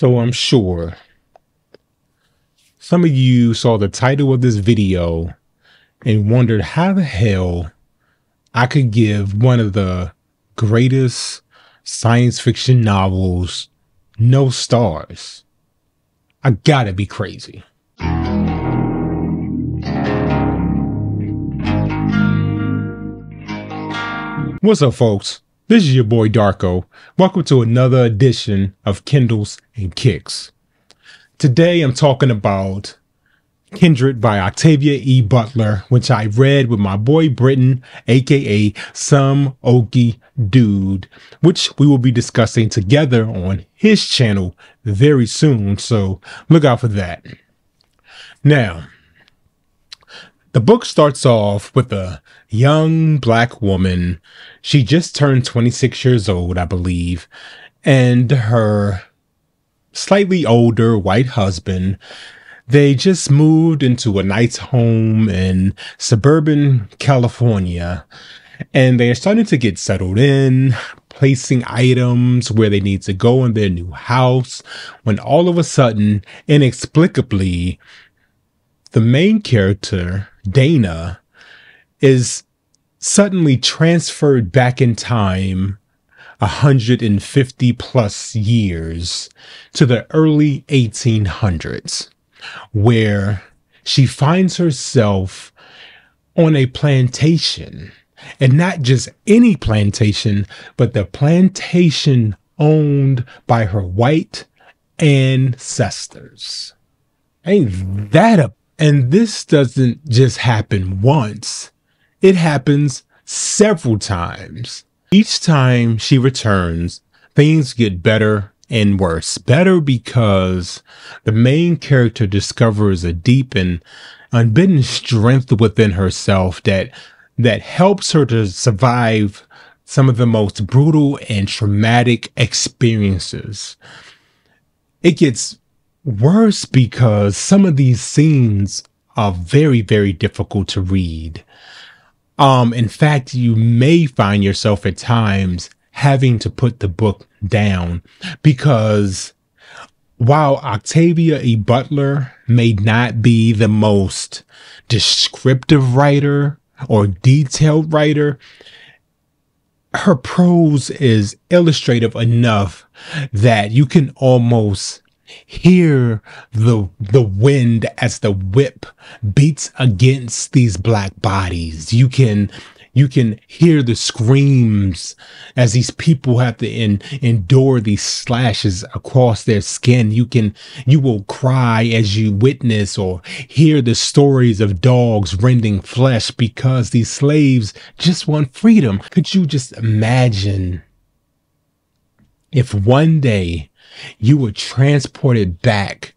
So I'm sure some of you saw the title of this video and wondered how the hell I could give one of the greatest science fiction novels no stars. I gotta be crazy. What's up, folks? This is your boy Darko. Welcome to another edition of Kindles and Kicks. Today I'm talking about Kindred by Octavia E. Butler, which I read with my boy Britton, aka Some Okie Dude, which we will be discussing together on his channel very soon, so look out for that. Now, the book starts off with a young black woman. She just turned 26 years old, I believe, and her slightly older white husband. They just moved into a nice home in suburban California, and they are starting to get settled in, placing items where they need to go in their new house, when all of a sudden, inexplicably, the main character, Dana, is suddenly transferred back in time 150 plus years to the early 1800s, where she finds herself on a plantation, and not just any plantation, but the plantation owned by her white ancestors. Ain't that a... And this doesn't just happen once. It happens several times. Each time she returns, things get better and worse. Better because the main character discovers a deep and unbidden strength within herself that helps her to survive some of the most brutal and traumatic experiences. It gets worse because some of these scenes are very, very difficult to read. In fact, you may find yourself at times having to put the book down, because while Octavia E. Butler may not be the most descriptive writer or detailed writer, her prose is illustrative enough that you can almost hear the wind as the whip beats against these black bodies. You can hear the screams as these people have to endure these slashes across their skin. You will cry as you witness or hear the stories of dogs rending flesh because these slaves just want freedom. Could you just imagine if one day you were transported back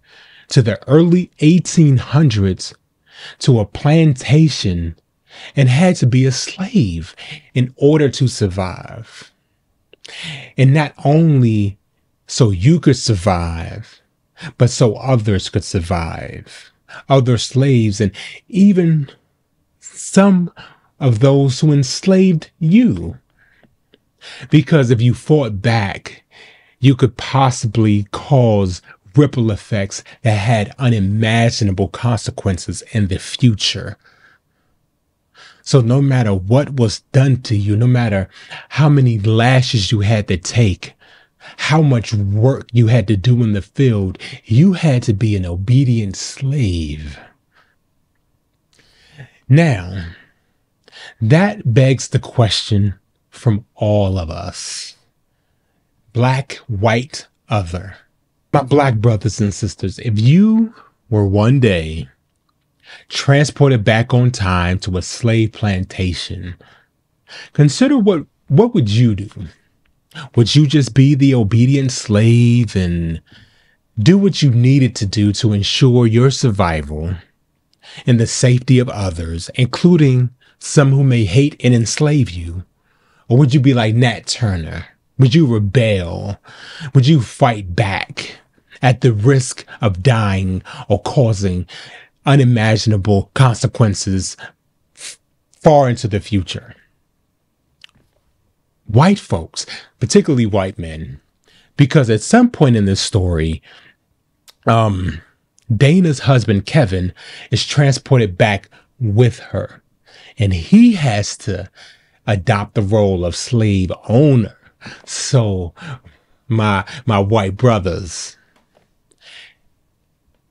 to the early 1800s to a plantation and had to be a slave in order to survive? And not only so you could survive, but so others could survive, other slaves, and even some of those who enslaved you. Because if you fought back, you could possibly cause ripple effects that had unimaginable consequences in the future. So no matter what was done to you, no matter how many lashes you had to take, how much work you had to do in the field, you had to be an obedient slave. Now, that begs the question from all of us. Black, white, other. My black brothers and sisters, if you were one day transported back on time to a slave plantation, consider what would you do? Would you just be the obedient slave and do what you needed to do to ensure your survival and the safety of others, including some who may hate and enslave you? Or would you be like Nat Turner? Would you rebel? Would you fight back at the risk of dying or causing unimaginable consequences far into the future? White folks, particularly white men, because at some point in this story, Dana's husband, Kevin, is transported back with her, and he has to adopt the role of slave owner. So my white brothers,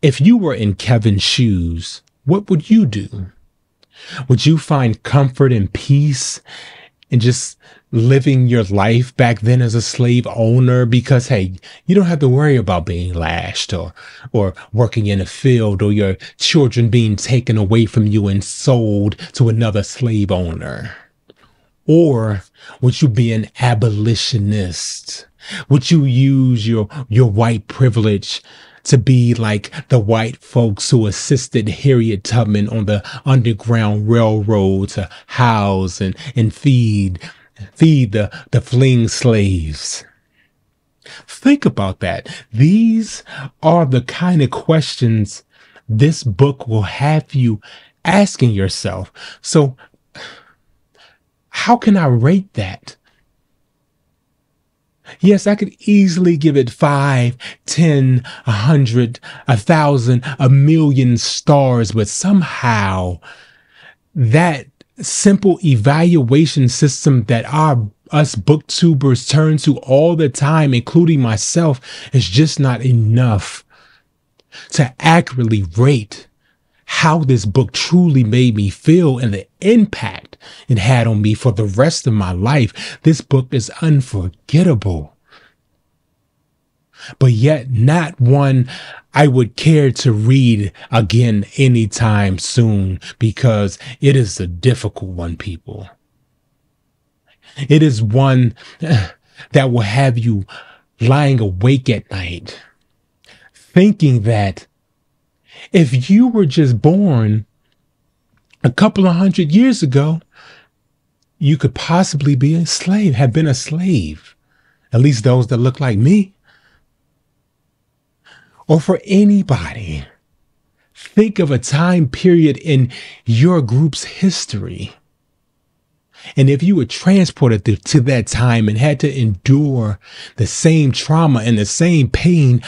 if you were in Kevin's shoes, what would you do? Would you find comfort and peace in just living your life back then as a slave owner? Because, hey, you don't have to worry about being lashed or working in a field, or your children being taken away from you and sold to another slave owner. Or would you be an abolitionist? Would you use your white privilege to be like the white folks who assisted Harriet Tubman on the Underground Railroad to house and feed the fleeing slaves? Think about that. These are the kind of questions this book will have you asking yourself. So how can I rate that? Yes, I could easily give it 5, 10, 100, 1,000, 1,000,000 stars, but somehow that simple evaluation system that us booktubers turn to all the time, including myself, is just not enough to accurately rate how this book truly made me feel and the impact it had on me for the rest of my life. This book is unforgettable, but yet not one I would care to read again anytime soon, because it is a difficult one, people. It is one that will have you lying awake at night, thinking that if you were just born a couple of hundred years ago, you could possibly be a slave, have been a slave, at least those that look like me. Or for anybody, think of a time period in your group's history, and if you were transported to that time and had to endure the same trauma and the same pain,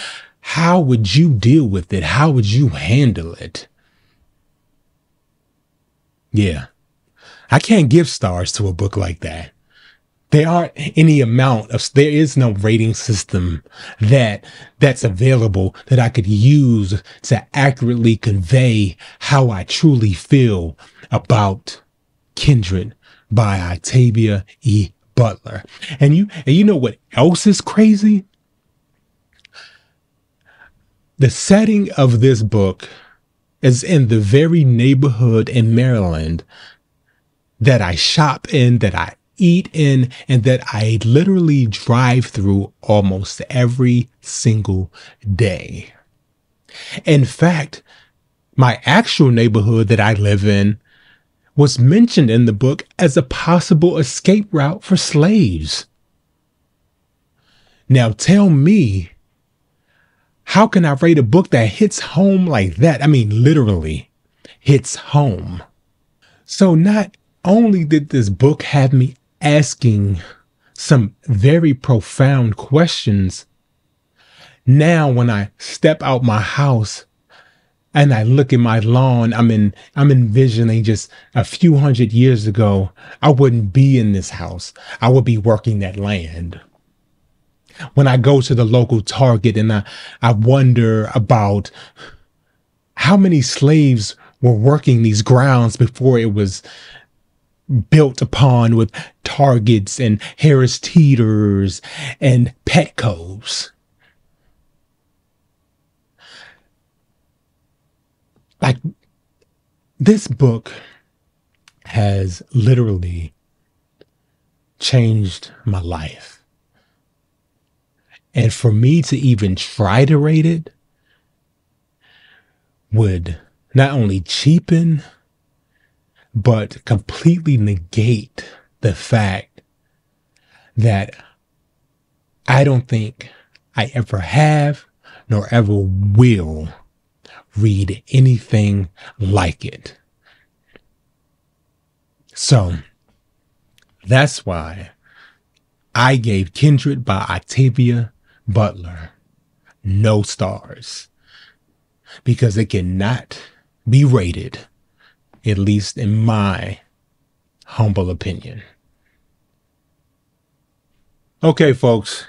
how would you deal with it? How would you handle it? Yeah, I can't give stars to a book like that. There is no rating system that's available that I could use to accurately convey how I truly feel about Kindred by Octavia E. Butler. And you know what else is crazy? The setting of this book is in the very neighborhood in Maryland that I shop in, that I eat in, and that I literally drive through almost every single day. In fact, my actual neighborhood that I live in was mentioned in the book as a possible escape route for slaves. Now tell me, how can I rate a book that hits home like that? I mean, literally hits home. So not only did this book have me asking some very profound questions, now when I step out my house and I look at my lawn, I'm envisioning just a few hundred years ago, I wouldn't be in this house. I would be working that land. When I go to the local Target and I wonder about how many slaves were working these grounds before it was built upon with Targets and Harris Teeters and Petco's. Like, this book has literally changed my life. And for me to even try to rate it would not only cheapen, but completely negate the fact that I don't think I ever have nor ever will read anything like it. So that's why I gave Kindred by Octavia Butler no stars because it cannot be rated, at least in my humble opinion. Okay, folks,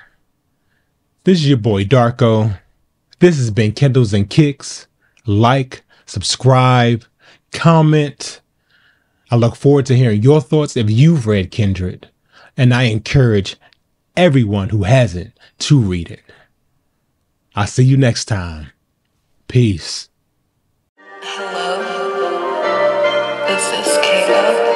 this is your boy Darko. This has been Kindles and Kicks. Like, subscribe, comment. I look forward to hearing your thoughts if you've read Kindred, and I encourage everyone who hasn't to read it. I'll see you next time. Peace. Hello. This is Kayla.